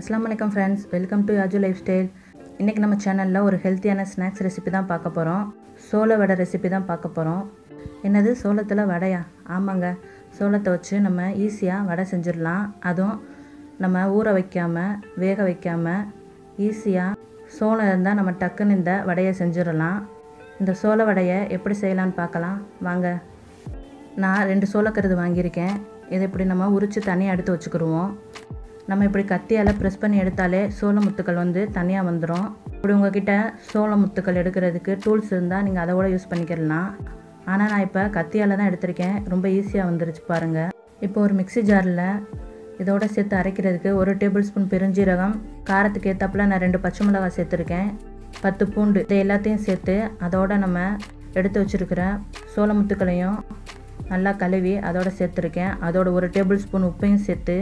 Assalamualaikum friends, welcome to Yazu Lifestyle. இன்னைக்கு நம்ம சேனல்ல ஒரு ஹெல்தியான ஸ்நாக்ஸ் ரெசிபி தான் பார்க்க போறோம். சோள வடை ரெசிபி தான் பார்க்க போறோம். என்னது சோளத்துல வடையா? ஆமாங்க, சோளத்தை வச்சு நம்ம ஈஸியா வடை செஞ்சிரலாம். அதுவும் நம்ம ஊற வைக்காம வேக வைக்காம ஈஸியா சோளம் இருந்தா நம்ம டக்குன்னு இந்த வடையை செஞ்சிரலாம். இந்த சோள வடையை எப்படி செய்யலாம்னு பார்க்கலாம் வாங்க. நான் ரெண்டு சோளக்கருது வாங்கியிருக்கேன். இதை இப்படி நம்ம உரிச்சு தனியாக எடுத்து வச்சுக்கிடுவோம். நம்ம இப்படி கத்தியால் ப்ரெஸ் பண்ணி எடுத்தாலே சோள முத்துக்கள் வந்து தனியாக வந்துடும். இப்படி உங்ககிட்ட சோள முத்துக்கள் எடுக்கிறதுக்கு டூல்ஸ் இருந்தால் நீங்கள் அதை கூட யூஸ் பண்ணிக்கிடலாம். ஆனால் நான் இப்போ கத்தியால் தான் எடுத்திருக்கேன். ரொம்ப ஈஸியாக வந்துருச்சு பாருங்கள். இப்போ ஒரு மிக்சி ஜாரில் இதோட சேர்த்து அரைக்கிறதுக்கு 1 டேபிள் ஸ்பூன் பெருஞ்சீரகம், காரத்துக்கு ஏற்றப்பில் நான் 2 பச்சை மிளகாய் சேர்த்துருக்கேன், 10 பூண்டு. இதை எல்லாத்தையும் சேர்த்து அதோடு நம்ம எடுத்து வச்சுருக்கிற சோள முத்துக்களையும் நல்லா கழுவி அதோட சேர்த்துருக்கேன். அதோட 1 டேபிள் ஸ்பூன் உப்பையும் சேர்த்து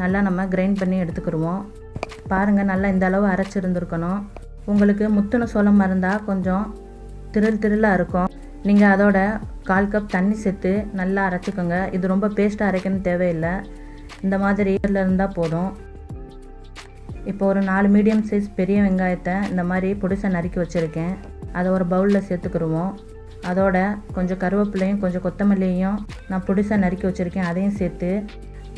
நல்லா நம்ம கிரைண்ட் பண்ணி எடுத்துக்கிடுவோம். பாருங்கள், நல்லா இந்த அளவு அரைச்சிருந்துருக்கணும். உங்களுக்கு முத்துன சோளமாக இருந்தால் கொஞ்சம் திருளாக இருக்கும். நீங்கள் அதோட 1/4 கப் தண்ணி சேர்த்து நல்லா அரைச்சிக்கோங்க. இது ரொம்ப பேஸ்ட்டாக அரைக்கணும் தேவையில்லை, இந்த மாதிரி இருந்தால் போதும். இப்போ ஒரு 4 மீடியம் சைஸ் பெரிய வெங்காயத்தை இந்த மாதிரி பொடிசாக நறுக்கி வச்சுருக்கேன். அதை ஒரு பவுலில் சேர்த்துக்கிடுவோம். அதோட கொஞ்சம் கருவேப்பிலையும் கொஞ்சம் கொத்தமல்லியையும் நான் பொடிசாக நறுக்கி வச்சுருக்கேன். அதையும் சேர்த்து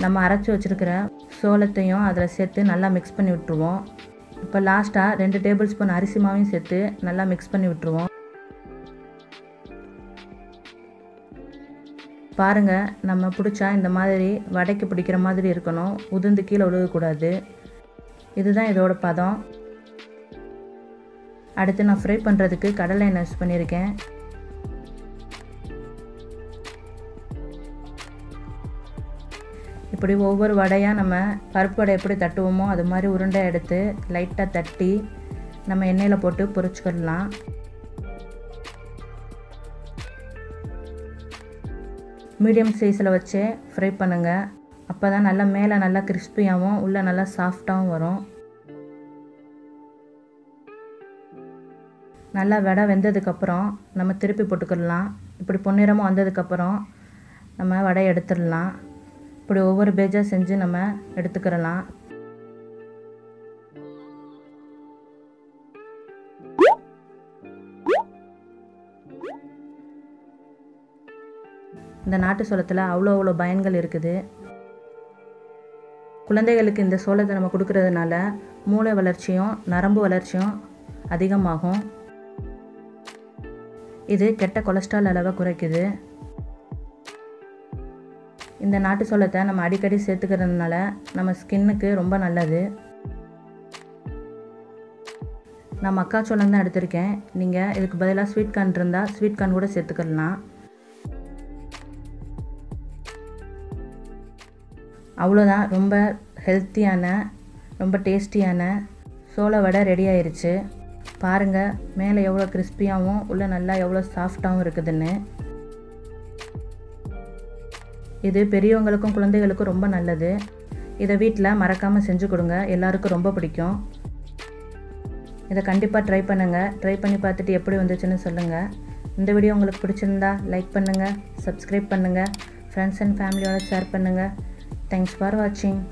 நம்ம அரைச்சி வச்சுருக்கிற சோளத்தையும் அதில் சேர்த்து நல்லா மிக்ஸ் பண்ணி விட்டுருவோம். இப்போ லாஸ்ட்டாக 2 டேபிள் ஸ்பூன் அரிசி மாவையும் சேர்த்து நல்லா மிக்ஸ் பண்ணி விட்டுருவோம். பாருங்கள், நம்ம பிடிச்சா இந்த மாதிரி வடைக்கு பிடிக்கிற மாதிரி இருக்கணும், உதிர்ந்து கீழே விழுகக்கூடாது. இதுதான் இதோட பதம். அடுத்து நான் ஃப்ரை பண்ணுறதுக்கு கடலை எண்ணெய் யூஸ் பண்ணியிருக்கேன். இப்படி ஒவ்வொரு வடையாக நம்ம பருப்பு வடை எப்படி தட்டுவோமோ அது மாதிரி உருண்டை எடுத்து லைட்டாக தட்டி நம்ம எண்ணெயில் போட்டு பொரிச்சுக்கிடலாம். மீடியம் சைஸில் வச்சு ஃப்ரை பண்ணுங்கள். அப்போ தான் நல்லா மேலே நல்லா கிறிஸ்பியாகவும் உள்ளே நல்லா சாஃப்டாகவும் வரும். நல்லா வடை வெந்ததுக்கப்புறம் நம்ம திருப்பி போட்டுக்கிடலாம். இப்படி பொன்னிறமாக வந்ததுக்கப்புறம் நம்ம வடையை எடுத்துடலாம். இப்படி ஒவ்வொரு பேஜாக செஞ்சு நம்ம எடுத்துக்கிறலாம். இந்த நாட்டு சோளத்தில் அவ்வளோ பயன்கள் இருக்குது. குழந்தைகளுக்கு இந்த சோளத்தை நம்ம கொடுக்கறதுனால மூளை வளர்ச்சியும் நரம்பு வளர்ச்சியும் அதிகமாகும். இது கெட்ட கொலஸ்ட்ரால் அளவை குறைக்குது. இந்த நாட்டு சோளத்தை நம்ம அடிக்கடி சேர்த்துக்கிறதுனால நம்ம ஸ்கின்னுக்கு ரொம்ப நல்லது. நான் மக்காச்சோளம் தான் எடுத்திருக்கேன். நீங்கள் இதுக்கு பதிலாக ஸ்வீட் கார்ன் இருந்தால் ஸ்வீட் கார்ன் கூட சேர்த்துக்கலாம். அவ்வளோதான், ரொம்ப ஹெல்த்தியான ரொம்ப டேஸ்டியான சோள வடை ரெடி ஆயிடுச்சு. பாருங்கள், மேலே எவ்வளோ கிறிஸ்பியாகவும் உள்ளே நல்லா எவ்வளோ சாஃப்டாகவும் இருக்குதுன்னு. இது பெரியவங்களுக்கும் குழந்தைகளுக்கும் ரொம்ப நல்லது. இதை வீட்டில் மறக்காமல் செஞ்சு கொடுங்க, எல்லாருக்கும் ரொம்ப பிடிக்கும். இதை கண்டிப்பாக ட்ரை பண்ணுங்கள். ட்ரை பண்ணி பார்த்துட்டு எப்படி வந்துச்சுன்னு சொல்லுங்கள். இந்த வீடியோ உங்களுக்கு பிடிச்சிருந்தா லைக் பண்ணுங்கள், சப்ஸ்கிரைப் பண்ணுங்கள், ஃப்ரெண்ட்ஸ் அண்ட் ஃபேமிலியோட ஷேர் பண்ணுங்கள். தேங்க்ஸ் ஃபார் வாட்சிங்.